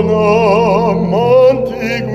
Con amante